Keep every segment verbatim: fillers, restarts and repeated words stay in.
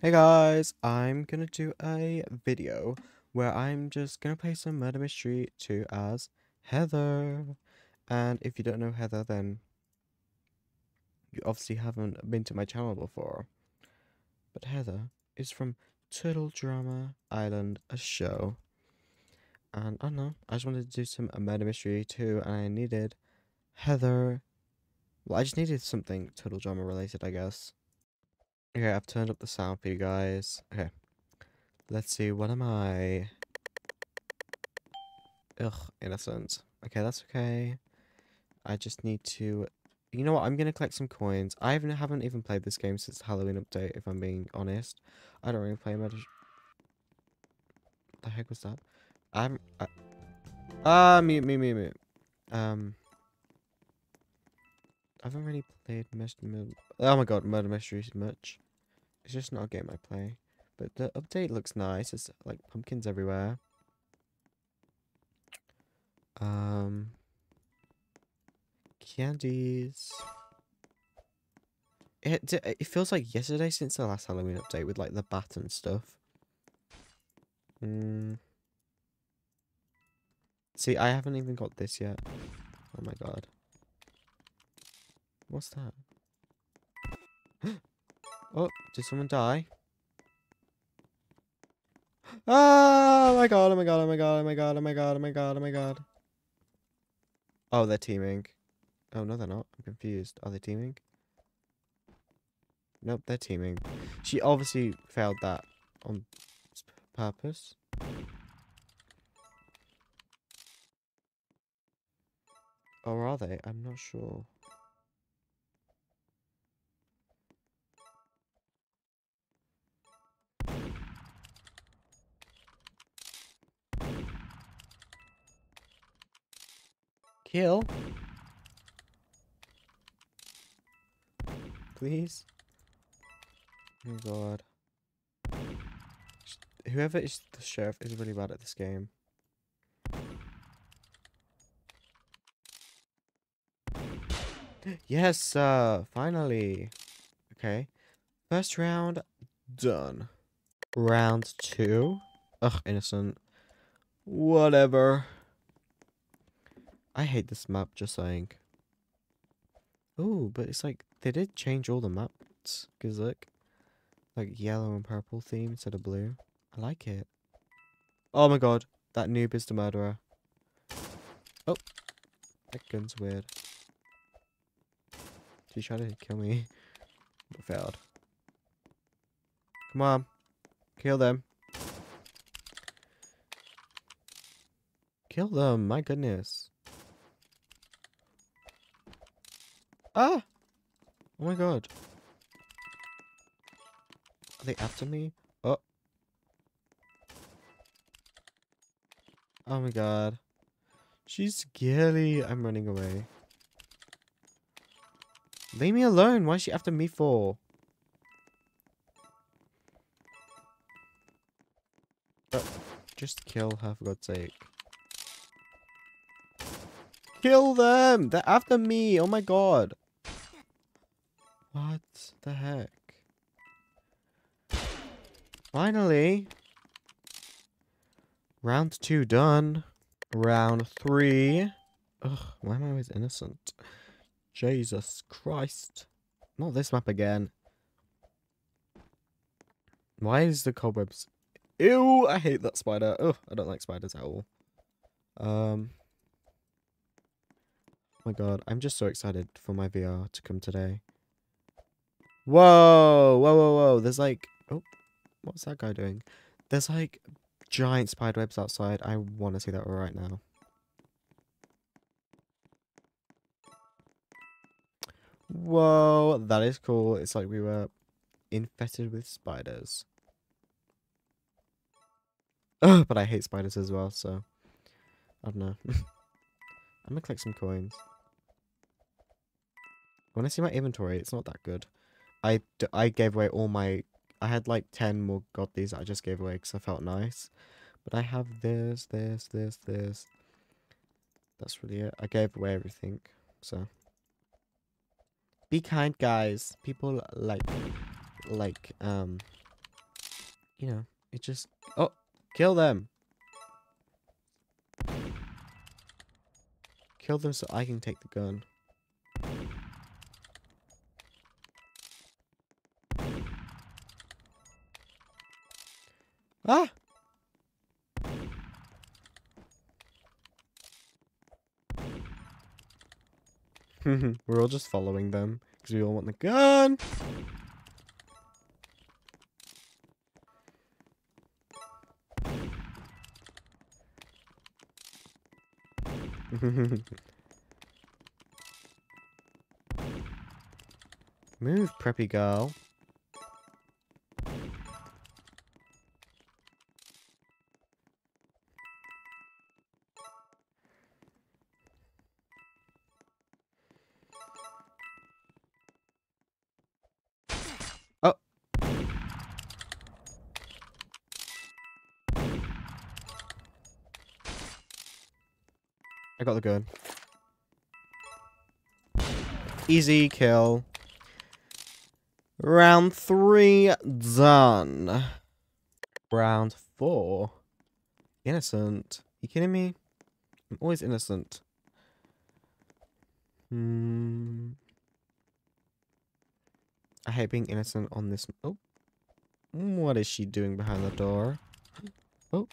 Hey guys, I'm gonna do a video where I'm just gonna play some Murder Mystery two as Heather. And if you don't know Heather, then you obviously haven't been to my channel before. But Heather is from Turtle Drama Island, a show. And I don't know, I just wanted to do some Murder Mystery two and I needed Heather. Well, I just needed something Turtle Drama related, I guess. Okay, I've turned up the sound for you guys. Okay, let's see, what am I? Ugh, innocent. Okay, that's okay. I just need to... You know what, I'm gonna collect some coins. I haven't, haven't even played this game since the Halloween update, if I'm being honest. I don't really play Murder... What the heck was that? I haven't... I... Ah, mute, mute, mute, mute. Um... I haven't really played Murder... Oh my god, Murder Mysteries much. It's just not a game I play. But the update looks nice. It's like pumpkins everywhere. Um, candies. It it feels like yesterday since the last Halloween update with like the bat and stuff. Mm. See, I haven't even got this yet. Oh my god. What's that? Oh, did someone die? Ah, oh my god, oh my god, oh my god, oh my god, oh my god, oh my god, oh my god. Oh, they're teaming. Oh, no, they're not. I'm confused. Are they teaming? Nope, they're teaming. She obviously failed that on purpose. Or are they? I'm not sure. Kill. Please. Oh my god. Whoever is the sheriff is really bad at this game. Yes, uh, finally. Okay. First round done. Round two. Ugh, innocent. Whatever. I hate this map, just saying. Ooh, but it's like, they did change all the maps. Because look, like yellow and purple theme instead of blue. I like it. Oh my god, that noob is the murderer. Oh, that gun's weird. She tried to kill me, but failed. Come on, kill them. Kill them, my goodness. Ah! Oh my god. Are they after me? Oh. Oh my god. She's scary. I'm running away. Leave me alone. Why is she after me for? Oh, just kill her for God's sake. Kill them. They're after me. Oh my god. What the heck? Finally. Round two done. Round three. Ugh, why am I always innocent? Jesus Christ. Not this map again. Why is the cobwebs... Ew, I hate that spider. Ugh, I don't like spiders at all. Um... Oh my god, I'm just so excited for my V R to come today. Whoa, whoa, whoa, whoa. There's like, oh, what's that guy doing? There's like giant spiderwebs outside. I want to see that right now. Whoa, that is cool. It's like we were infested with spiders. Ugh, but I hate spiders as well, so I don't know. I'm gonna collect some coins. When I see my inventory, it's not that good. I, d I gave away all my... I had like ten more Godlies that I just gave away because I felt nice. But I have this, this, this, this. That's really it. I gave away everything. So. Be kind, guys. People like... Like, um... you know, it just... Oh, kill them. Kill them so I can take the gun. Ah! We're all just following them because we all want the gun. Move, preppy girl. I got the gun. Easy kill. Round three done. Round four. Innocent. You kidding me? I'm always innocent. Hmm. I hate being innocent on this. Oh. What is she doing behind the door? Oh.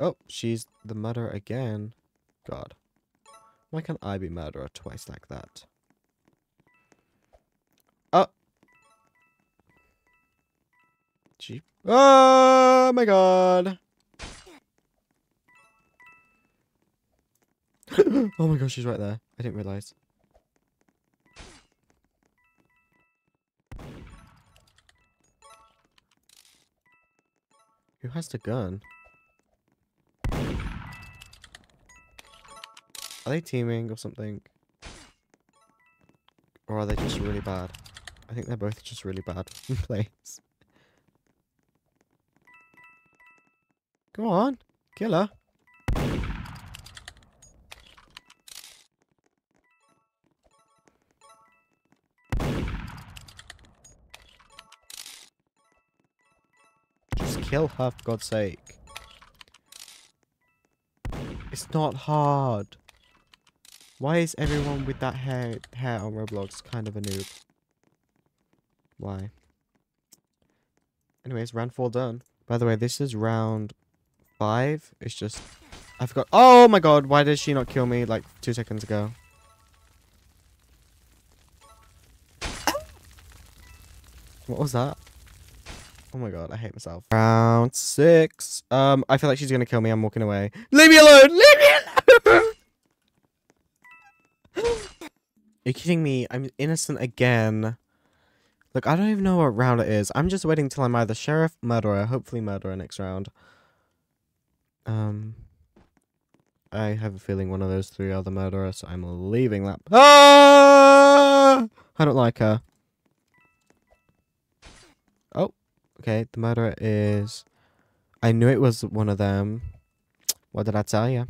Oh, she's the murderer again. God. Why can't I be murderer twice like that? Oh! She... Oh my god! Oh my gosh, she's right there. I didn't realize. Who has the gun? Are they teaming or something? Or are they just really bad? I think they're both just really bad in place. Go on, kill her. Just kill her, for God's sake. It's not hard. Why is everyone with that hair hair on Roblox kind of a noob? Why? Anyways, round four done. By the way, this is round five. It's just... I forgot... Oh my god, why did she not kill me like two seconds ago? What was that? Oh my god, I hate myself. Round six. Um, I feel like she's gonna kill me. I'm walking away. Leave me alone! Leave me alone! Are you kidding me? I'm innocent again. Look, I don't even know what round it is. I'm just waiting till I'm either sheriff, murderer, hopefully murderer next round. Um, I have a feeling one of those three are the murderer, so I'm leaving that. Ah! I don't like her. Oh, okay. The murderer is... I knew it was one of them. What did I tell you?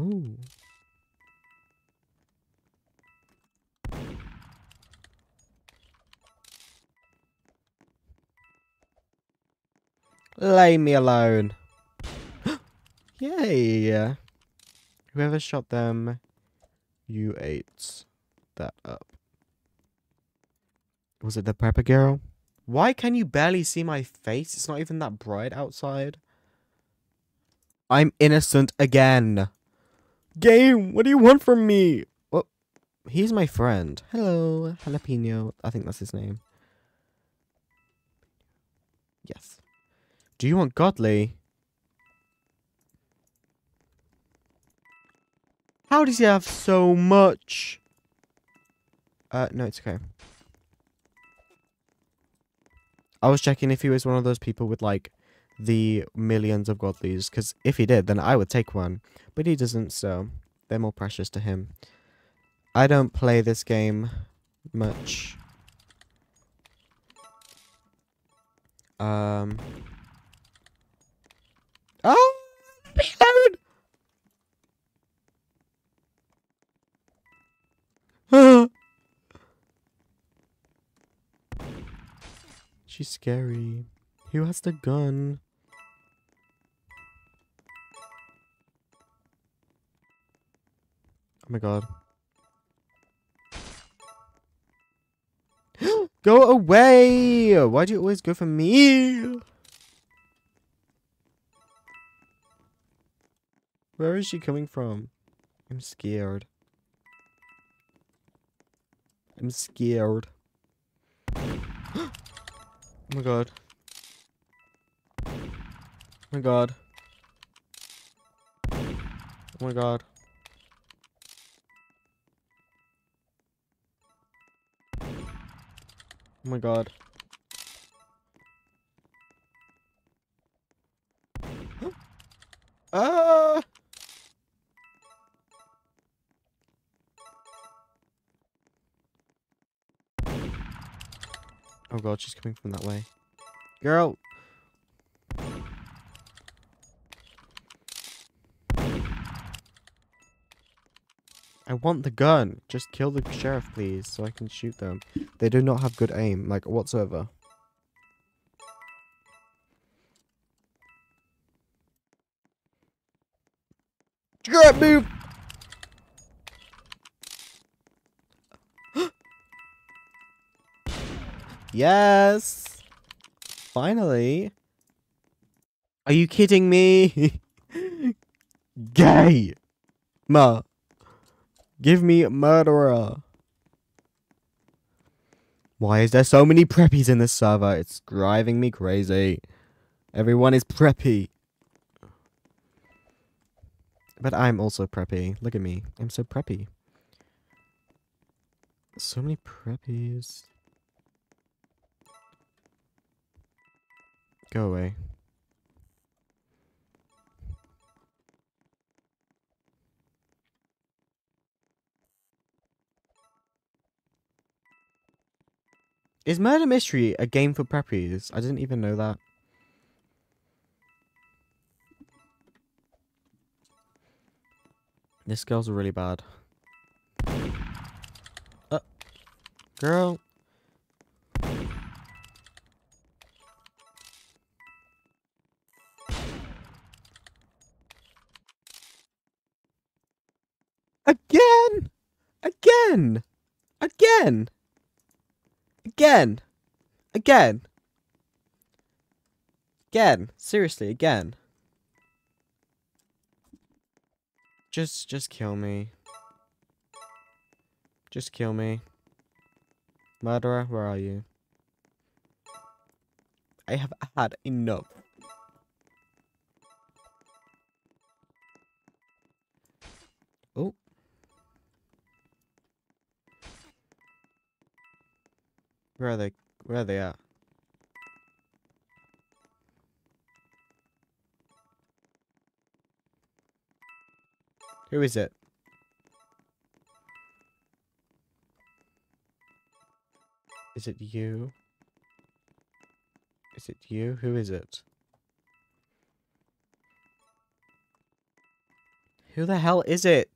Ooh. Lay me alone. Yay. Whoever shot them, you ate that up. Was it the Pepper Girl? Why can you barely see my face? It's not even that bright outside. I'm innocent again. Game, what do you want from me? Well, he's my friend. Hello, Jalapeno. I think that's his name. Yes. Do you want Godly? How does he have so much? Uh, no, it's okay. I was checking if he was one of those people with, like, the millions of Godlies, because if he did, then I would take one, but he doesn't, so they're more precious to him. I don't play this game much. Um. Oh! She's scary. Who has the gun? Oh my god. Go away! Why do you always go for me? Where is she coming from? I'm scared. I'm scared. Oh my god. Oh my god. Oh my god. Oh my god. Ah! Oh god, she's coming from that way. Girl! I want the gun. Just kill the sheriff, please, so I can shoot them. They do not have good aim, like, whatsoever. Grab me! Yes! Finally! Are you kidding me? Gay! Ma! Give me murderer. Why is there so many preppies in this server? It's driving me crazy. Everyone is preppy. But I'm also preppy. Look at me. I'm so preppy. So many preppies. Go away. Is Murder Mystery a game for preppies? I didn't even know that. This girl's really bad. Uh, girl. Again! Again! Again! Again! Again! Again! Seriously, again. Just, just kill me. Just kill me. Murderer, where are you? I have had enough. Oh. Where are they? Where are they at? Who is it? Is it you? Is it you? Who is it? Who the hell is it?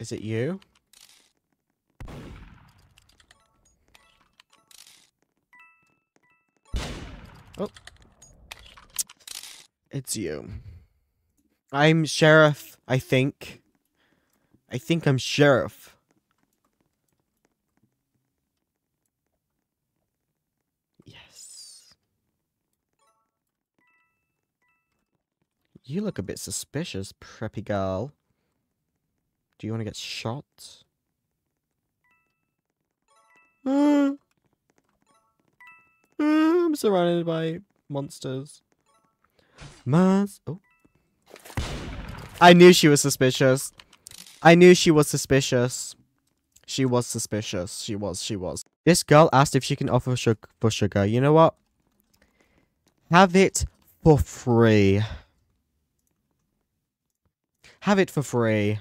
Is it you? Oh. It's you. I'm Sheriff, I think. I think I'm Sheriff. Yes. You look a bit suspicious, preppy girl. Do you want to get shot? Uh, uh, I'm surrounded by monsters. Mas. Oh. I knew she was suspicious. I knew she was suspicious. She was suspicious. She was. She was. This girl asked if she can offer sugar for sugar. You know what? Have it for free. Have it for free.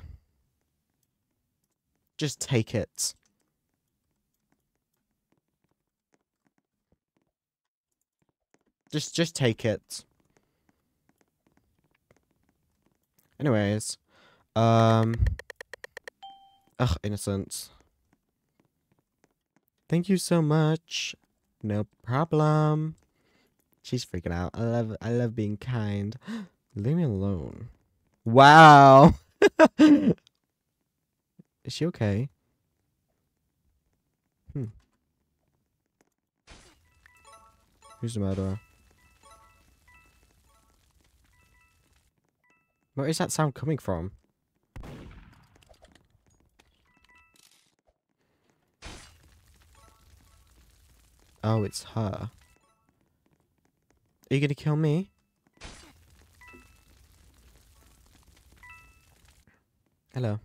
Just take it. Just, just take it. Anyways, um, ugh, innocence. Thank you so much. No problem. She's freaking out. I love, I love being kind. Leave me alone. Wow. Is she okay? Hmm. Who's the murderer? Where is that sound coming from? Oh, it's her. Are you gonna kill me? Hello.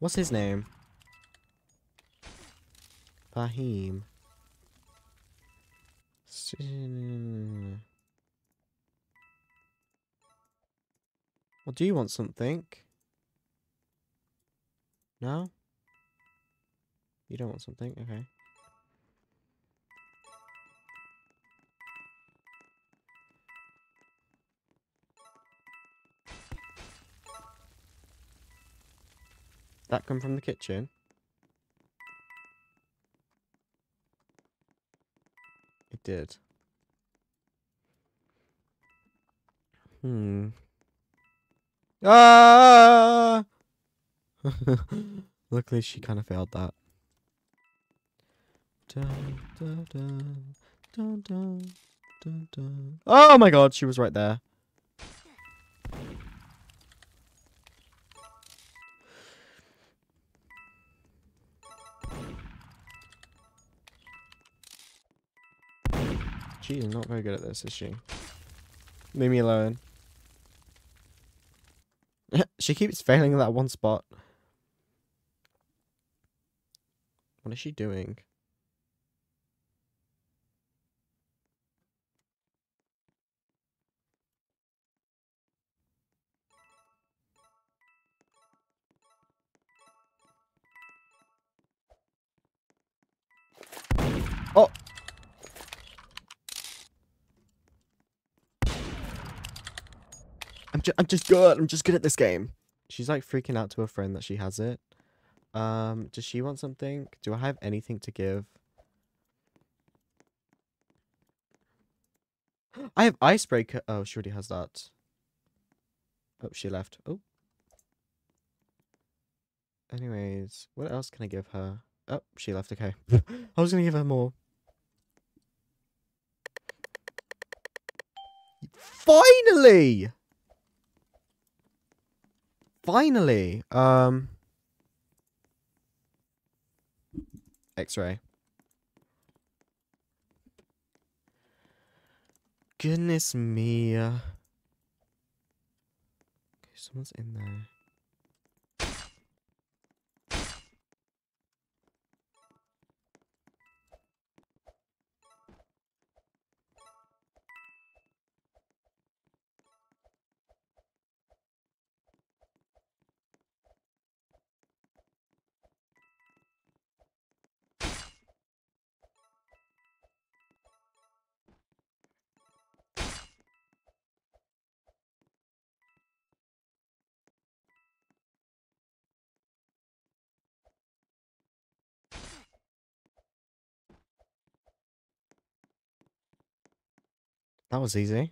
What's his name? Fahim. Well, do you want something? No? You don't want something? Okay. That come from the kitchen? It did. Hmm. Ah! Luckily, she kind of failed that. Dun, dun, dun, dun, dun, dun, dun. Oh my god, she was right there. She is not very good at this, is she? Leave me alone. She keeps failing at that one spot. What is she doing? Oh! I'm, ju I'm just good. I'm just good at this game. She's like freaking out to her friend that she has it. Um, does she want something? Do I have anything to give? I have icebreaker. Oh, she already has that. Oh, she left. Oh. Anyways, what else can I give her? Oh, she left. Okay. I was going to give her more. Finally! Finally! Um... X-ray. Goodness me. Okay, someone's in there. That was easy.